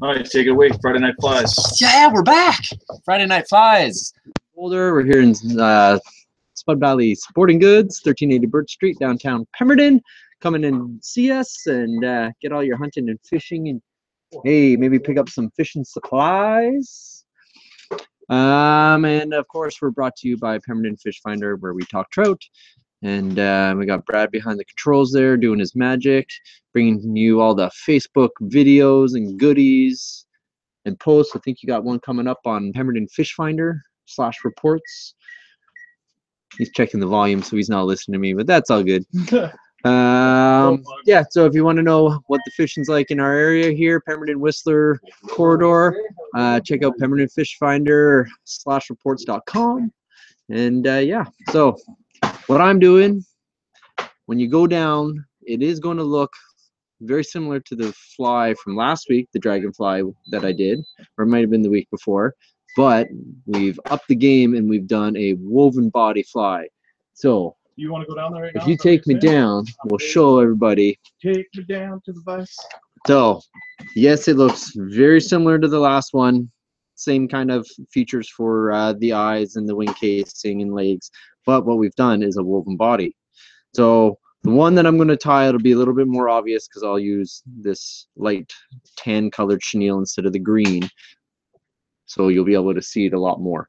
All right, take it away, Friday Night Flies. Yeah, we're back. Friday Night Flies. Boulder. We're here in Spud Valley Sporting Goods, 1380 Birch Street, downtown Pemberton. Come in and see us and get all your hunting and fishing, and hey, maybe pick up some fishing supplies. And of course, we're brought to you by Pemberton Fish Finder, where we talk trout. And we got Brad behind the controls there doing his magic, bringing you all the Facebook videos and goodies and posts. I think you got one coming up on Pemberton Fish Finder /reports. He's checking the volume, so he's not listening to me, but that's all good. Yeah, so if you want to know what the fishing's like in our area here, Pemberton Whistler Corridor, check out Pemberton Fish Finder /reports.com. And yeah, so what I'm doing, when you go down, it is going to look very similar to the fly from last week, the dragonfly that I did, or it might have been the week before, but we've upped the game and we've done a woven body fly. So you want to go down there right now? If you take me down, we'll show everybody. Take me down to the vice. So yes, it looks very similar to the last one. Same kind of features for the eyes and the wing casing and legs. But what we've done is a woven body. So the one that I'm going to tie, it'll be a little bit more obvious because I'll use this light tan colored chenille instead of the green. So you'll be able to see it a lot more.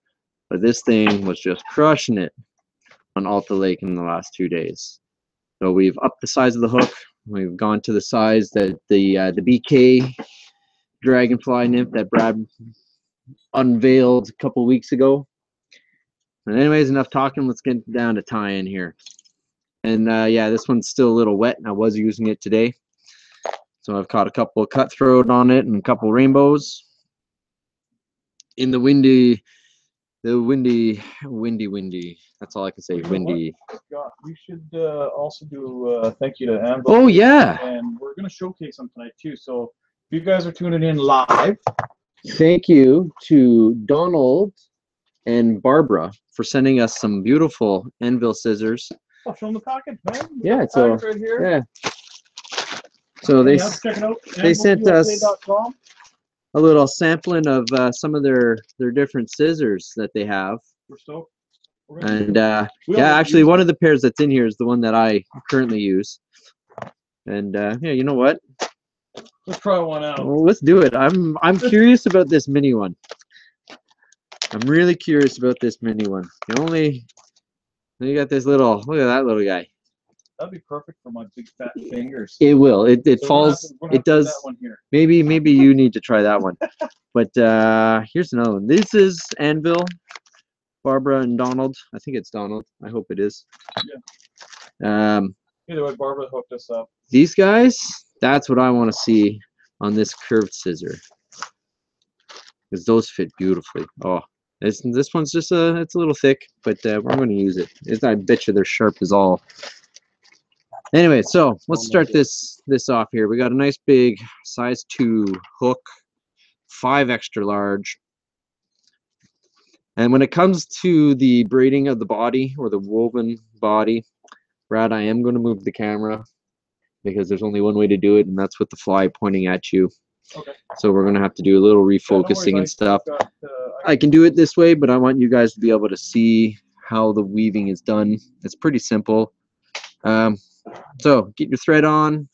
But this thing was just crushing it on Alta Lake in the last 2 days. So we've upped the size of the hook. We've gone to the size that the BK dragonfly nymph that Brad unveiled a couple weeks ago. But anyways, enough talking. Let's get down to tie in here. And yeah, this one's still a little wet, and I was using it today. So I've caught a couple of cutthroat on it and a couple rainbows. In the windy. That's all I can say. You know, windy. Scott, we should also do thank you to Anvil. Oh yeah. And we're gonna showcase them tonight too. So if you guys are tuning in live, thank you to Donald and Barbara for sending us some beautiful Anvil scissors. Oh, show them the pocket, man. Yeah, so right here. Yeah. So they sent us a little sampling of some of their different scissors that they have. And yeah, actually, one of the pairs that's in here is the one that I currently use. And yeah, you know what? Let's try one out. Well, let's do it. I'm curious about this mini one. I'm really curious about this mini one. The only, you got this little, look at that little guy. That'd be perfect for my big fat fingers. It will. It so falls. It does. That one here. Maybe you need to try that one. But here's another one. This is Anvil, Barbara and Donald. I think it's Donald. I hope it is. Yeah. Either way, Barbara hooked us up. These guys, that's what I want to see on this curved scissor. Because those fit beautifully. Oh. This one's just it's a little thick, but we're going to use it. I bet you they're sharp as all. Anyway, so let's start this off here. We got a nice big size 2 hook, 5 extra large. And when it comes to the braiding of the body or the woven body, Brad, I am going to move the camera because there's only one way to do it, and that's with the fly pointing at you. Okay. So we're going to have to do a little refocusing and stuff. I can do it this way, but I want you guys to be able to see how the weaving is done. It's pretty simple. So get your thread on,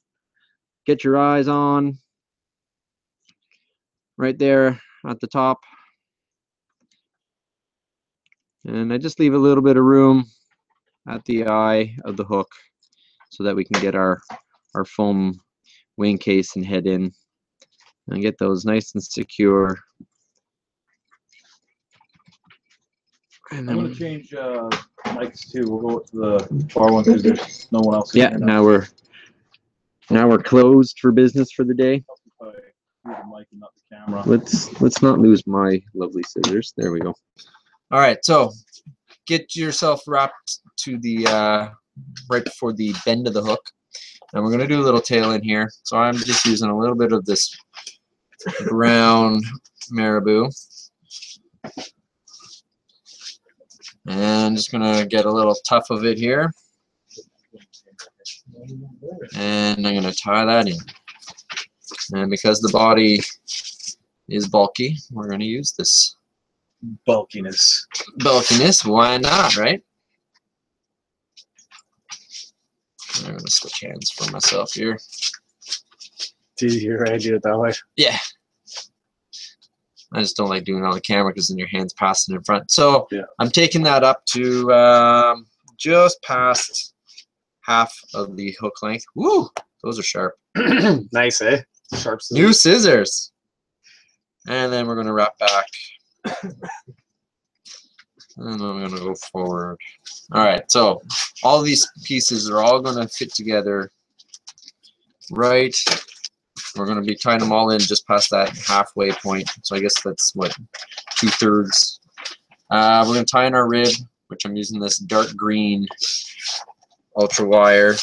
get your eyes on, right there at the top. And I just leave a little bit of room at the eye of the hook so that we can get our foam wing case and head in and get those nice and secure. I'm going to change mics too. We'll go with the far one because there's no one else. Yeah, now we're closed for business for the day. Let's not lose my lovely scissors. There we go. All right, so get yourself wrapped to the right before the bend of the hook, and we're going to do a little tail in here. So I'm just using a little bit of this brown marabou. And just gonna get a little tough of it here, and I'm gonna tie that in. And because the body is bulky, we're going to use this. Bulkiness. Bulkiness, why not, right? I'm going to switch hands for myself here. It's easier, right? Do it that way. Yeah. I just don't like doing it on the camera because then your hand's passing in front. So yeah. I'm taking that up to just past half of the hook length. Woo! Those are sharp. Nice, eh? Sharp scissors. New scissors. And then we're going to wrap back. And then I'm going to go forward. All right, so all these pieces are all going to fit together right. We're going to be tying them all in just past that halfway point. So I guess that's, what, 2/3. We're going to tie in our rib, which I'm using this dark green ultra wire.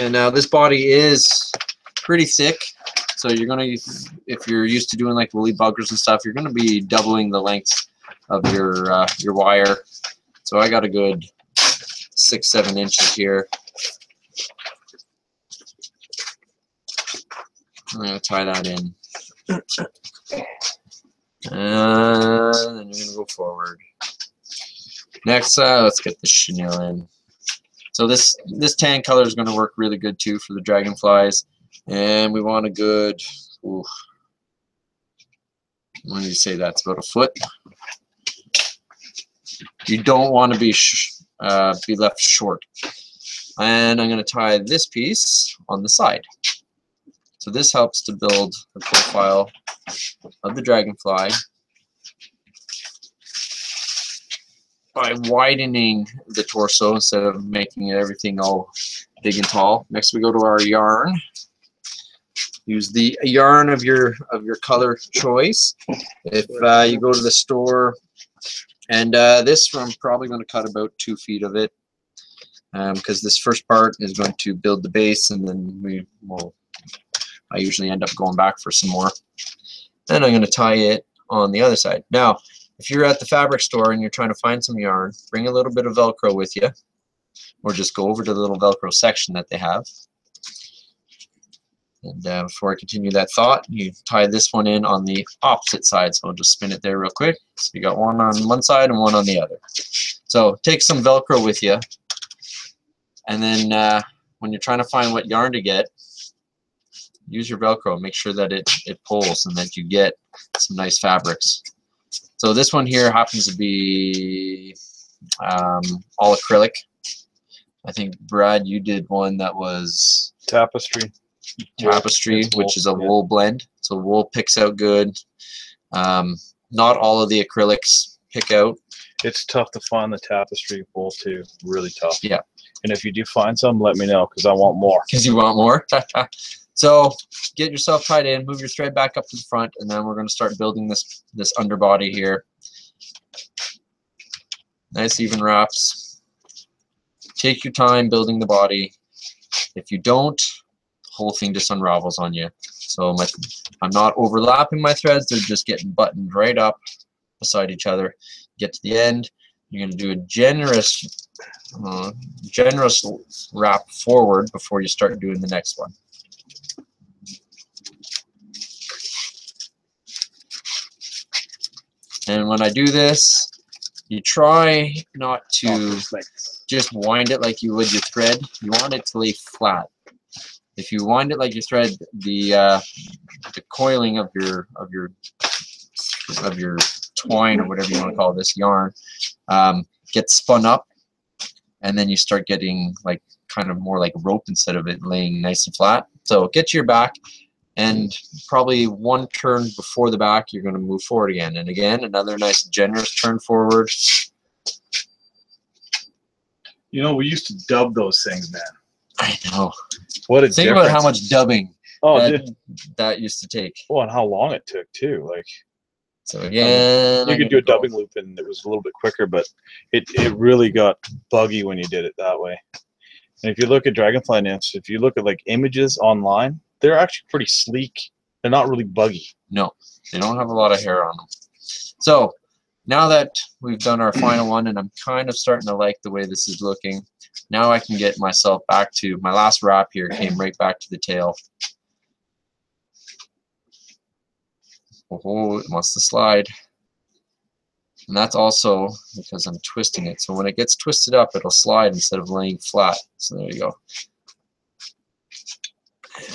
And now this body is pretty thick. So you're going to, if you're used to doing like woolly buggers and stuff, you're going to be doubling the length of your wire. So I got a good 6-7 inches here. I'm going to tie that in. And then you're going to go forward. Next, let's get the chenille in. So this tan color is going to work really good too for the dragonflies. And we want a good, ooh, when you say that's about a foot. You don't want to be left short. And I'm going to tie this piece on the side. So this helps to build the profile of the dragonfly by widening the torso instead of making everything all big and tall. Next we go to our yarn. Use the yarn of your color choice. If you go to the store, and this I'm probably going to cut about 2 feet of it because this first part is going to build the base, and then we will. I usually end up going back for some more. Then I'm going to tie it on the other side. Now, if you're at the fabric store and you're trying to find some yarn, bring a little bit of Velcro with you, or just go over to the little Velcro section that they have. And before I continue that thought, you tie this one in on the opposite side. So I'll just spin it there real quick. So you got one on one side and one on the other. So take some Velcro with you. And then when you're trying to find what yarn to get, use your Velcro. Make sure that it pulls and that you get some nice fabrics. So this one here happens to be all acrylic. I think, Brad, you did one that was tapestry. Tapestry, which is a wool blend. So wool picks out good. Not all of the acrylics pick out. It's tough to find the tapestry wool too. Really tough. Yeah. And if you do find some, let me know because I want more. Because you want more? So get yourself tied in, move your thread back up to the front, and then we're going to start building this underbody here. Nice even wraps. Take your time building the body. If you don't, the whole thing just unravels on you. So I'm not overlapping my threads. They're just getting buttoned right up beside each other. Get to the end. You're going to do a generous wrap forward before you start doing the next one. And when I do this, you try not to just wind it like you would your thread. You want it to lay flat. If you wind it like your thread, the coiling of your twine or whatever you want to call this yarn gets spun up, and then you start getting like kind of more like rope instead of it laying nice and flat. So get to your back. And probably one turn before the back, you're going to move forward again. And again, another nice generous turn forward. You know, we used to dub those things, man. I know. What a difference. Think about how much dubbing that used to take. Well, and how long it took, too. Like, so again, you could do a dubbing loop, and it was a little bit quicker, but it really got buggy when you did it that way. And if you look at dragonfly nymphs, if you look at, like, images online, they're actually pretty sleek. They're not really buggy. No, they don't have a lot of hair on them. So Now that we've done our final one, and I'm kind of starting to like the way this is looking, now I can get myself back to my last wrap here, came right back to the tail. Oh, it wants to slide. And that's also because I'm twisting it. So when it gets twisted up, it'll slide instead of laying flat. So there you go.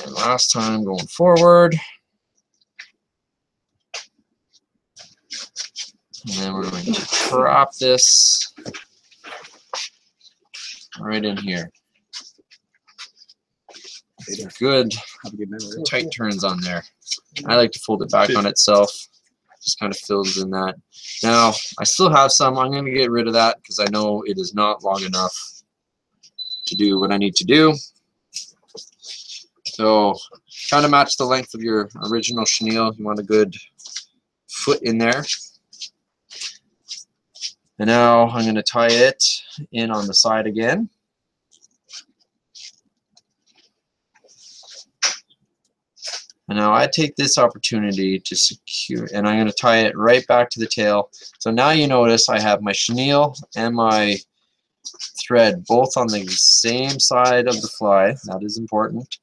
And last time going forward. And then we're going to prop this right in here. These are good tight turns on there. I like to fold it back on itself. Just kind of fills in that. Now, I still have some. I'm going to get rid of that because I know it is not long enough to do what I need to do. So try to match the length of your original chenille. You want a good foot in there. And now I'm going to tie it in on the side again. And now I take this opportunity to secure, and I'm going to tie it right back to the tail. So now you notice I have my chenille and my thread both on the same side of the fly. That is important.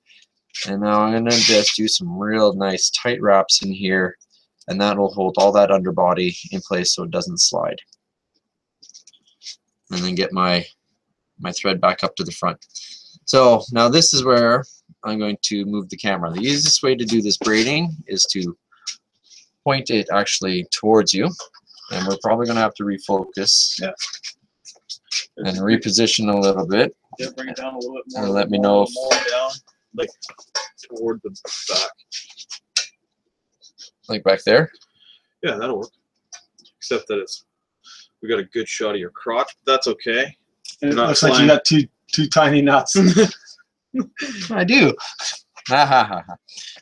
And now I'm going to just do some real nice tight wraps in here, and that will hold all that underbody in place so it doesn't slide. And then get my thread back up to the front. So now this is where I'm going to move the camera. The easiest way to do this braiding is to point it actually towards you, and we're probably going to have to refocus and reposition a little bit. Yeah, bring it down a little bit more. And let me know if down, like toward the back, like back there. Yeah, that'll work. Except that we got a good shot of your crotch. But that's okay. It looks like you got two tiny knots. I do.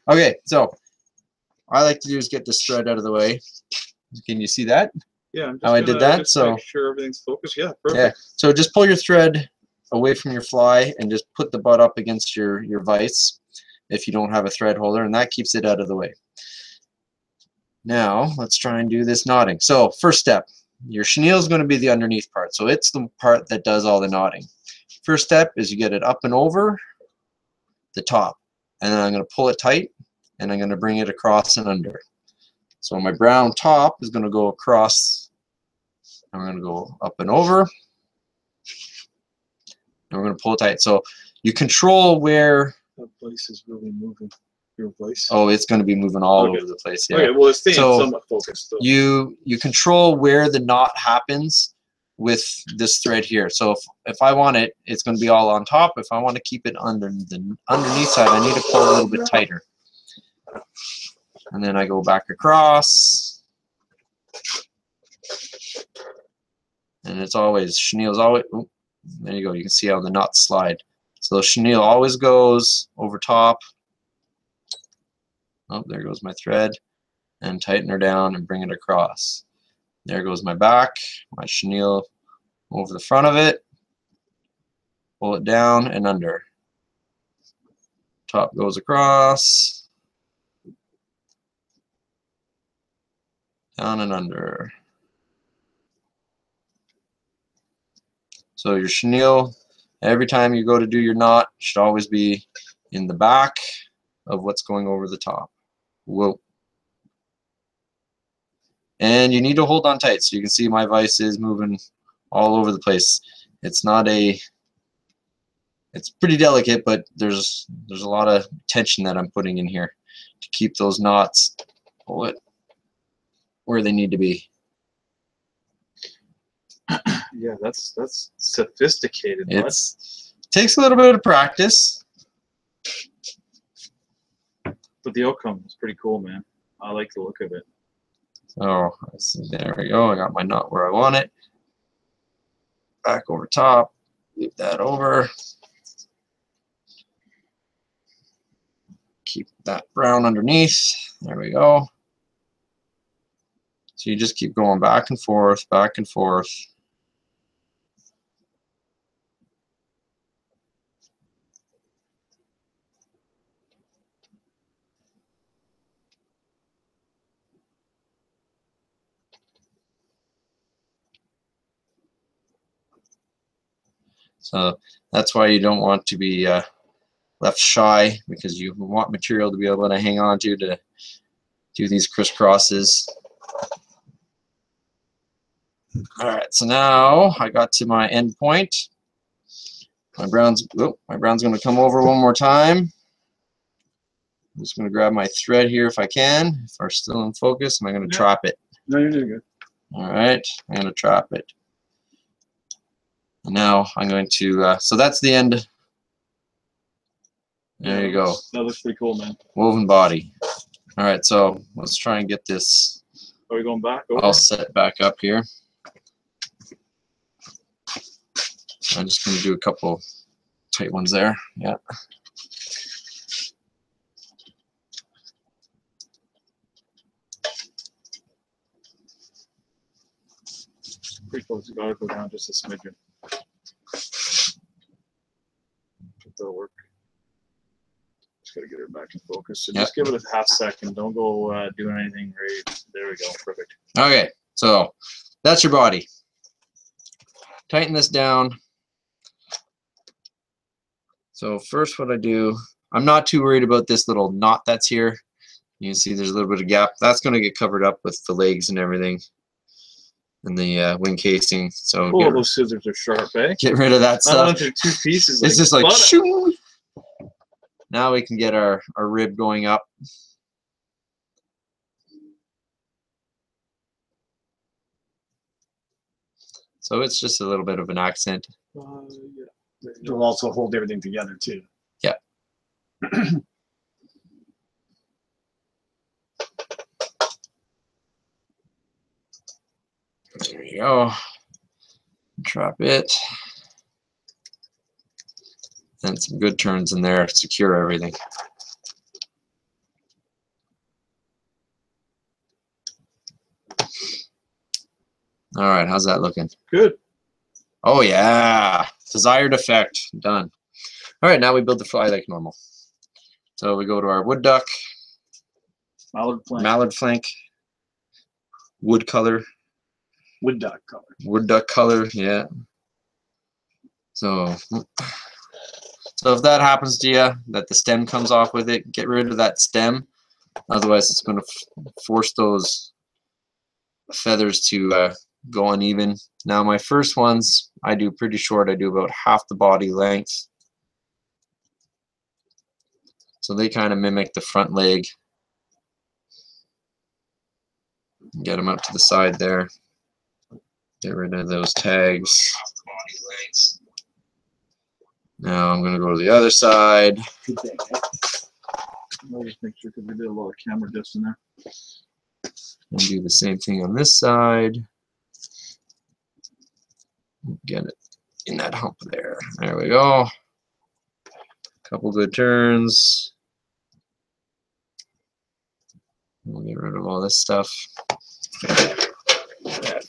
Okay, so what I like to do is get this thread out of the way. Can you see that? Yeah. I'm just how I did that. So make sure everything's focused. Yeah. Perfect. Yeah. So just pull your thread away from your fly and just put the butt up against your vise if you don't have a thread holder, and that keeps it out of the way. Now let's try and do this knotting. So first step, your chenille is going to be the underneath part, so it's the part that does all the knotting. First step is you get it up and over the top, and then I'm going to pull it tight, and I'm going to bring it across and under. So my brown top is going to go across, and we're going to go up and over, and we're going to pull it tight. So you control where that place is really moving. Your place. Oh, it's going to be moving all over the place. Yeah. Okay, well, it's staying somewhat focused. So you control where the knot happens with this thread here. So if I want it, it's going to be all on top. If I want to keep it under the underneath side, I need to pull a little bit tighter. And then I go back across. And it's always, chenille's always, oh, there you go. You can see how the knots slide. So the chenille always goes over top. Oh, there goes my thread. And tighten her down and bring it across. There goes my back, my chenille over the front of it, pull it down and under. Top goes across, down and under. So your chenille, every time you go to do your knot, should always be in the back of what's going over the top. Whoa. And you need to hold on tight. So you can see my vise is moving all over the place. It's not a, it's pretty delicate, but there's a lot of tension that I'm putting in here to keep those knots, pull it where they need to be. Yeah, that's sophisticated. It takes a little bit of practice. But the outcome is pretty cool, man. I like the look of it. So there we go. I got my knot where I want it. Back over top. Loop that over. Keep that brown underneath. There we go. So you just keep going back and forth, back and forth. So that's why you don't want to be left shy, because you want material to be able to hang on to do these crisscrosses. All right, so now I got to my end point. My brown's going to come over one more time. I'm just going to grab my thread here if I can. If we're still in focus, and I'm going to trap it. No, you're doing good. All right, I'm going to trap it. And now I'm going to, so that's the end. There you go. That looks pretty cool, man. Woven body. All right, so let's try and get this. Are we going back? Over? I'll set back up here. I'm just going to do a couple tight ones there. Yeah. Pretty close. You got to go down just a smidgen. That'll work. Just got to get her back in focus. So just give it a half second. Don't go doing anything right. There we go. Perfect. Okay. So that's your body. Tighten this down. So first what I do, I'm not too worried about this little knot that's here. You can see there's a little bit of gap. That's going to get covered up with the legs and everything and the wing casing. So oh, those scissors are sharp, eh? Get rid of that stuff. Two pieces. It's just like shoo. Now we can get our rib going up. So it's just a little bit of an accent. Yeah. It'll also hold everything together too. Yeah. There you go. Drop it. And some good turns in there. Secure everything. All right. How's that looking? Good. Oh yeah. Desired effect. Done. All right, now we build the fly like normal. So we go to our wood duck. Mallard flank. Wood color. Wood duck color. Wood duck color, yeah. So if that happens to you, that the stem comes off with it, get rid of that stem. Otherwise, it's going to force those feathers to go uneven. Now my first ones I do pretty short. I do about half the body length. So they kind of mimic the front leg. Get them up to the side there. Get rid of those tags. Now I'm going to go to the other side. Good thing, eh? I'll just make sure because we did a lot of camera dips in there. And do the same thing on this side. Get it in that hump there. There we go. Couple good turns. We'll get rid of all this stuff.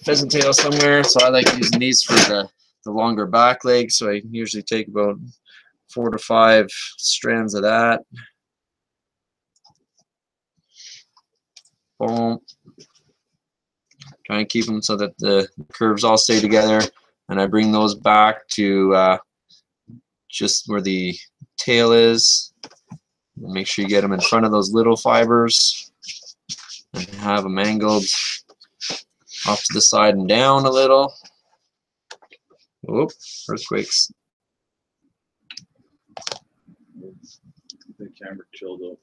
Pheasant tail somewhere. So I like using these for the longer back leg. So I usually take about 4 to 5 strands of that. Boom. Try and keep them so that the curves all stay together. And I bring those back to just where the tail is. Make sure you get them in front of those little fibers. And have them angled off to the side and down a little. Oop, earthquakes. The camera chilled up.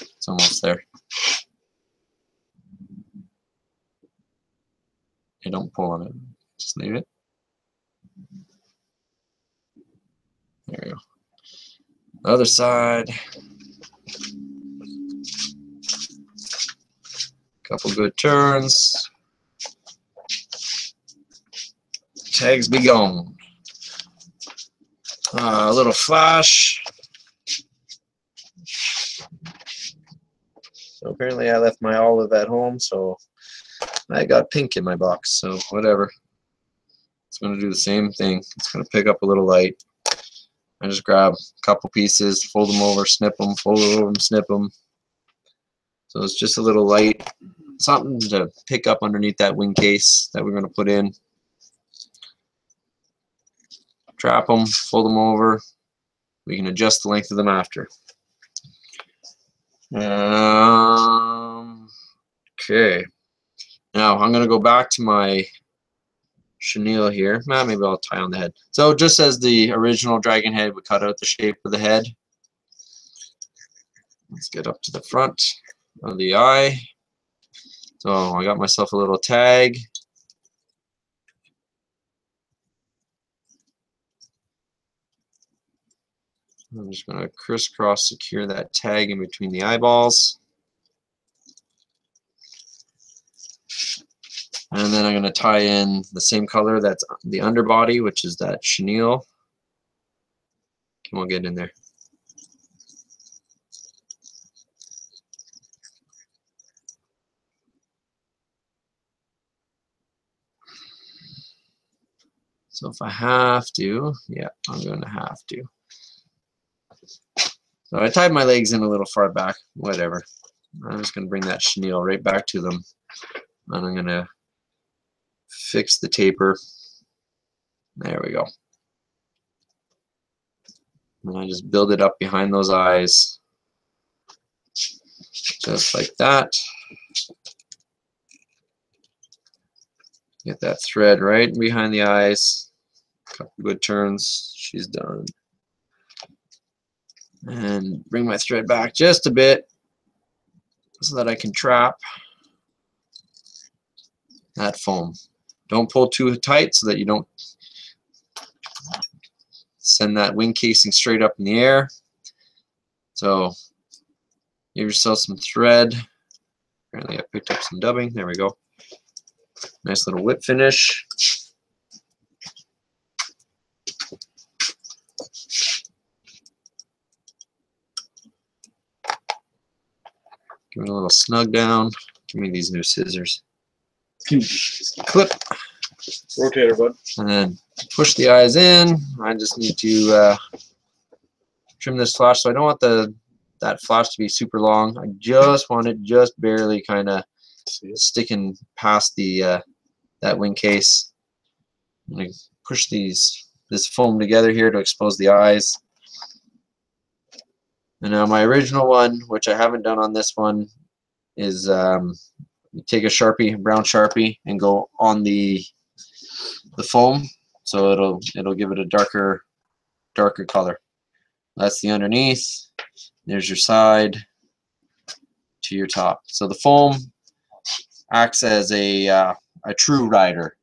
It's almost there. You don't pull on it. Just leave it. There you go. Other side. Couple good turns. Tags be gone. A little flash. So apparently I left my olive at home, so I got pink in my box, so whatever. It's going to do the same thing. It's going to pick up a little light. I just grab a couple pieces, fold them over, snip them, fold them over, snip them. So it's just a little light something to pick up underneath that wing case that we're going to put in. Trap them, fold them over. We can adjust the length of them after. Okay. Now I'm going to go back to my chenille here. Maybe I'll tie on the head. So just as the original dragon head, we cut out the shape of the head. Let's get up to the front of the eye. So I got myself a little tag. I'm just going to crisscross secure that tag in between the eyeballs. And then I'm going to tie in the same color that's the underbody, which is that chenille. Come on, get in there. So if I have to, yeah, I'm going to have to. So I tied my legs in a little far back, whatever. I'm just going to bring that chenille right back to them. And I'm going to fix the taper. There we go. And I just build it up behind those eyes. Just like that. Get that thread right behind the eyes. A couple good turns. She's done. And bring my thread back just a bit so that I can trap that foam. Don't pull too tight so that you don't send that wing casing straight up in the air. So give yourself some thread. Apparently I picked up some dubbing. There we go. Nice little whip finish. Give it a little snug down. Give me these new scissors. Clip. Rotator, bud. And then push the eyes in. I just need to trim this flash. So I don't want that flash to be super long. I just want it just barely kind of sticking past the that wing case. I'm going to push this foam together here to expose the eyes. And now my original one, which I haven't done on this one, is you take a Sharpie, brown Sharpie, and go on the foam, so it'll give it a darker color. That's the underneath. There's your side to your top. So the foam acts as a true rider,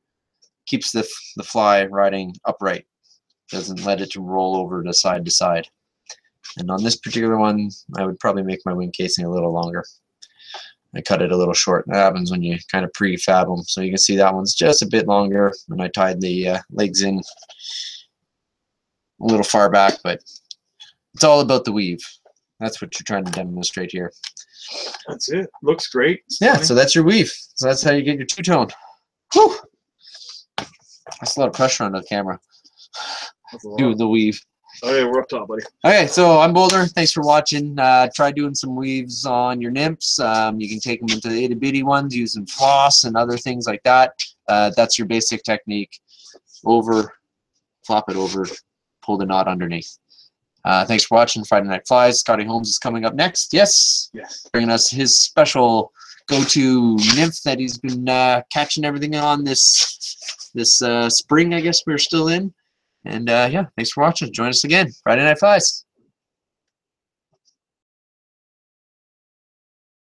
keeps the fly riding upright, doesn't let it to roll over to side. And on this particular one, I would probably make my wing casing a little longer. I cut it a little short. That happens when you kind of prefab them. So you can see that one's just a bit longer, and I tied the legs in a little far back, but it's all about the weave. That's what you're trying to demonstrate here. That's it. Looks great. It's yeah, funny. So that's your weave. So that's how you get your two-tone. Whew! That's a lot of pressure on the camera. Do the weave. Okay, we're up top, buddy. Okay, so I'm Boulder. Thanks for watching. Try doing some weaves on your nymphs. You can take them into the itty bitty ones using floss and other things like that. That's your basic technique. Over, flop it over, pull the knot underneath. Thanks for watching Friday Night Flies. Scotty Holmes is coming up next. Yes? Yes. Bringing us his special go-to nymph that he's been catching everything on this spring, I guess we're still in. And yeah, thanks for watching. Join us again. Friday Night Flies.